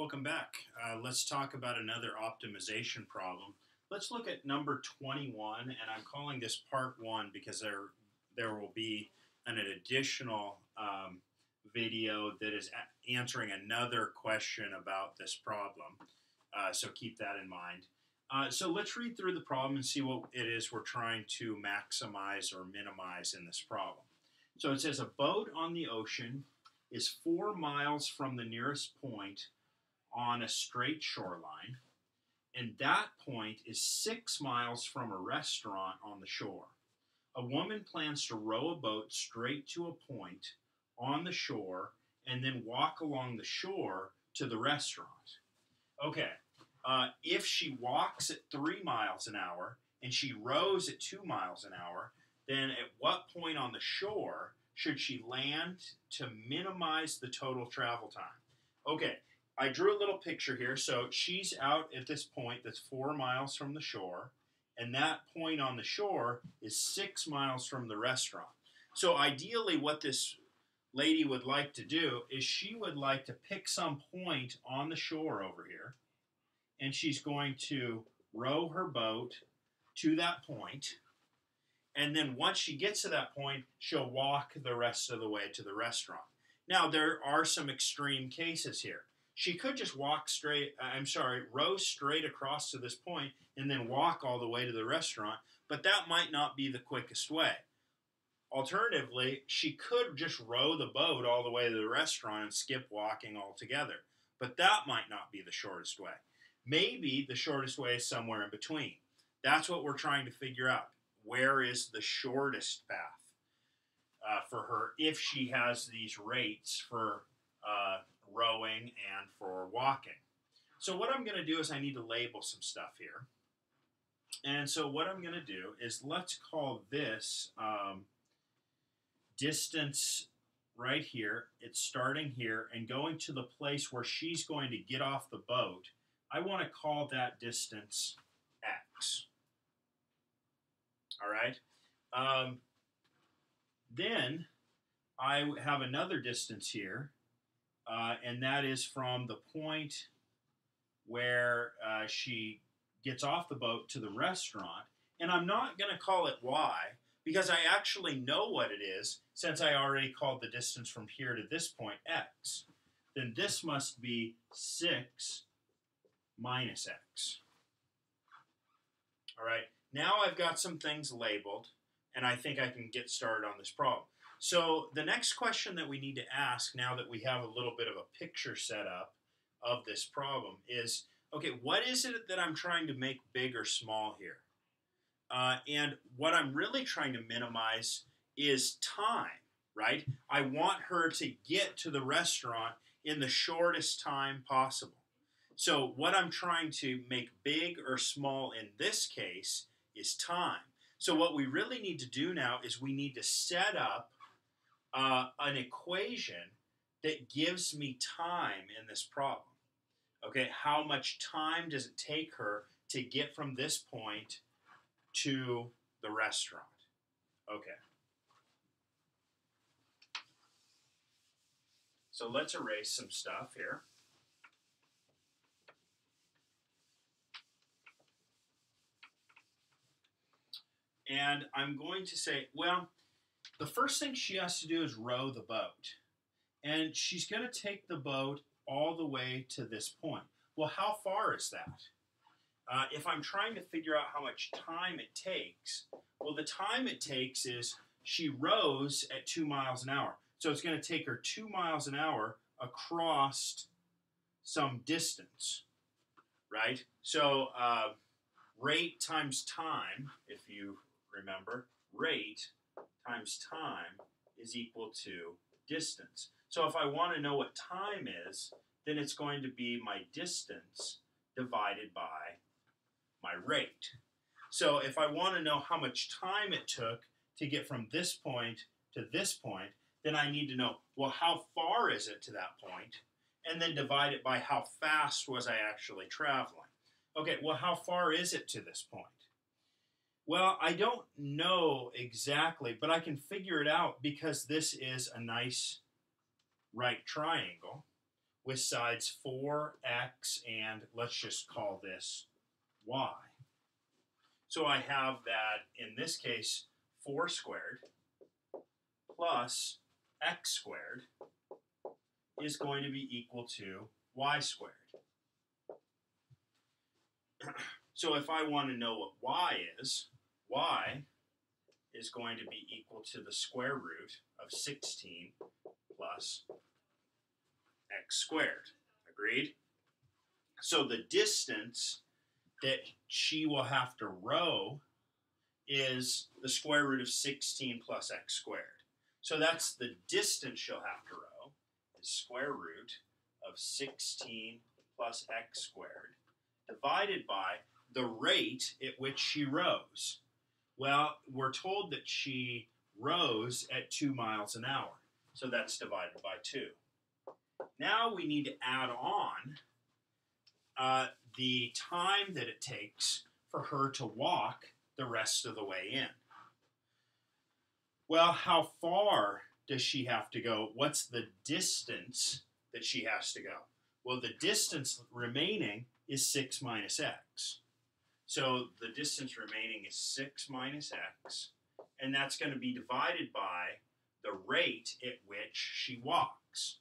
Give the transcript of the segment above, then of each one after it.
Welcome back. Let's talk about another optimization problem. Let's look at number 21, and I'm calling this part 1 because there will be an additional video that is answering another question about this problem. So keep that in mind. So let's read through the problem and see what it is we're trying to maximize or minimize in this problem. So it says a boat on the ocean is 4 miles from the nearest point on a straight shoreline, and that point is 6 miles from a restaurant on the shore. A woman plans to row a boat straight to a point on the shore and then walk along the shore to the restaurant. Okay, if she walks at 3 miles an hour and she rows at 2 miles an hour, then at what point on the shore should she land to minimize the total travel time? Okay, I drew a little picture here. So she's out at this point that's 4 miles from the shore, and that point on the shore is 6 miles from the restaurant. So ideally what this lady would like to do is she would like to pick some point on the shore over here, and she's going to row her boat to that point. And then once she gets to that point, she'll walk the rest of the way to the restaurant. Now, there are some extreme cases here. She could just row straight across to this point and then walk all the way to the restaurant, but that might not be the quickest way. Alternatively, she could just row the boat all the way to the restaurant and skip walking altogether, but that might not be the shortest way. Maybe the shortest way is somewhere in between. That's what we're trying to figure out. Where is the shortest path for her if she has these rates for rowing and for walking? So what I'm going to do is I need to label some stuff here. And so what I'm going to do is let's call this distance right here. It's starting here and going to the place where she's going to get off the boat. I want to call that distance X. All right. Then I have another distance here, and that is from the point where she gets off the boat to the restaurant. And I'm not going to call it Y because I actually know what it is since I already called the distance from here to this point X. Then this must be 6 minus X. All right. Now I've got some things labeled, and I think I can get started on this problem. So the next question that we need to ask now that we have a little bit of a picture set up of this problem is, okay, what is it that I'm trying to make big or small here? And what I'm really trying to minimize is time, right? I want her to get to the restaurant in the shortest time possible. So what I'm trying to make big or small in this case is time. So what we really need to do now is we need to set up an equation that gives me time in this problem. Okay, how much time does it take her to get from this point to the restaurant? Okay. So let's erase some stuff here. And I'm going to say, well, the first thing she has to do is row the boat. And she's going to take the boat all the way to this point. Well, how far is that? If I'm trying to figure out how much time it takes, well, the time it takes is she rows at 2 miles an hour. So it's going to take her 2 miles an hour across some distance, right? So rate times time, if you remember, rate times time is equal to distance. So if I want to know what time is, then it's going to be my distance divided by my rate. So if I want to know how much time it took to get from this point to this point, then I need to know, well, how far is it to that point? And then divide it by how fast was I actually traveling. Okay, well, how far is it to this point? Well, I don't know exactly, but I can figure it out because this is a nice right triangle. with sides 4x and let's just call this y. So I have that, in this case, 4 squared plus x squared is going to be equal to y squared. So if I want to know what y is going to be equal to the square root of 16 plus x squared. Agreed? So the distance that she will have to row is the square root of 16 plus x squared. So that's the distance she'll have to row, is square root of 16 plus x squared divided by the rate at which she rows. Well, we're told that she rows at 2 miles an hour. So that's divided by 2. Now we need to add on the time that it takes for her to walk the rest of the way in. Well, how far does she have to go? What's the distance that she has to go? Well, the distance remaining is 6 minus x. So the distance remaining is 6 minus x, and that's going to be divided by the rate at which she walks.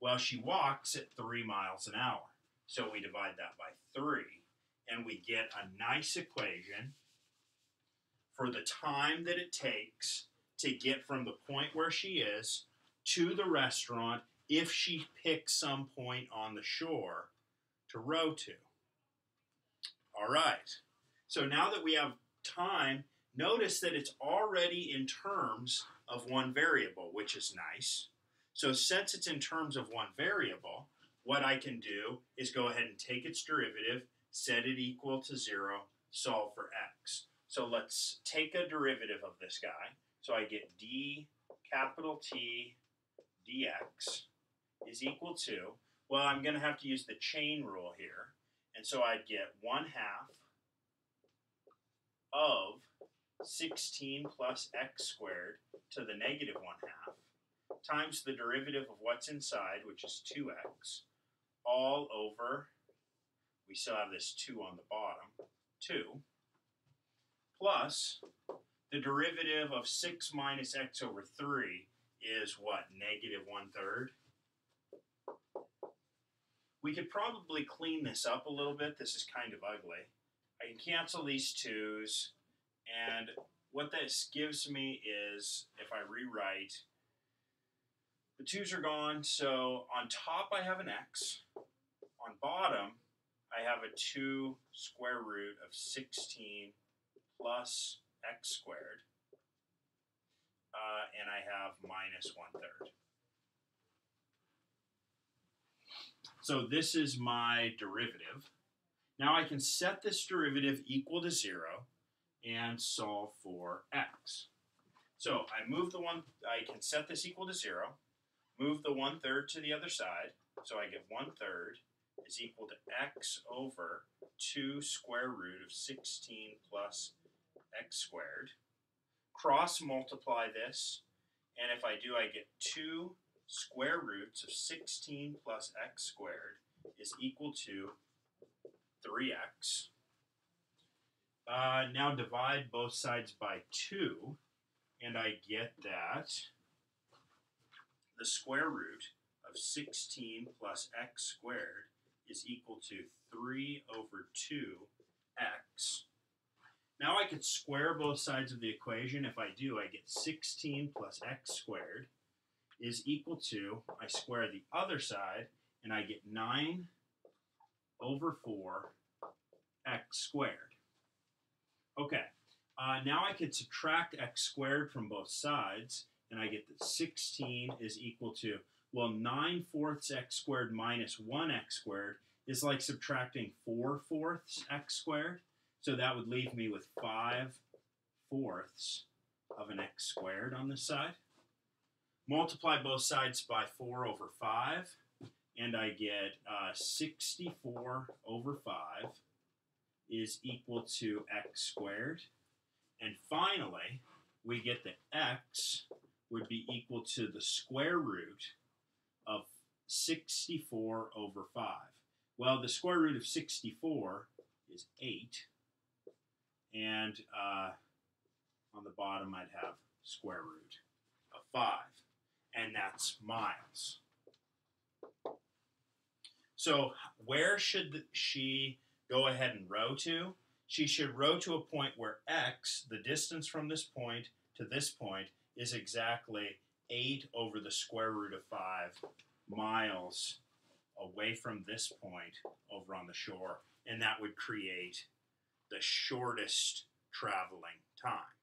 Well, she walks at 3 miles an hour. So we divide that by 3, and we get a nice equation for the time that it takes to get from the point where she is to the restaurant if she picks some point on the shore to row to. All right. So now that we have time, notice that it's already in terms of one variable, which is nice. So since it's in terms of one variable, what I can do is go ahead and take its derivative, set it equal to 0, solve for x. So let's take a derivative of this guy. So I get d capital T dx is equal to, well, I'm going to have to use the chain rule here. And so I'd get 1/2 of 16 plus x squared to the negative 1/2 times the derivative of what's inside, which is 2x, all over, we still have this 2 on the bottom, 2, plus the derivative of 6 minus x over 3 is what, negative 1/3? We could probably clean this up a little bit. This is kind of ugly. I can cancel these 2's, and what this gives me is, if I rewrite, the 2's are gone, so on top I have an x. On bottom, I have a 2 square root of 16 plus x squared. And I have minus 1/3. So this is my derivative. Now I can set this derivative equal to 0 and solve for x. So I move the one, I can set this equal to 0. Move the 1/3 to the other side, so I get 1/3 is equal to x over 2 square root of 16 plus x squared. Cross multiply this, and if I do, I get 2 square roots of 16 plus x squared is equal to 3x. Now divide both sides by 2, and I get that the square root of 16 plus x squared is equal to 3 over 2x. Now I could square both sides of the equation. If I do, I get 16 plus x squared is equal to, I square the other side, and I get 9 over 4 x squared. Okay, now I could subtract x squared from both sides, and I get that 16 is equal to, well, 9/4 x squared minus 1 x squared is like subtracting 4/4 x squared. So that would leave me with 5/4 of an x squared on this side. Multiply both sides by 4 over 5, and I get 64 over 5 is equal to x squared. And finally, we get that x would be equal to the square root of 64 over 5. Well, the square root of 64 is 8. And on the bottom, I'd have square root of 5. And that's miles. So where should she go ahead and row to? She should row to a point where x, the distance from this point to this point, is exactly 8 over the square root of 5 miles away from this point over on the shore, and that would create the shortest traveling time.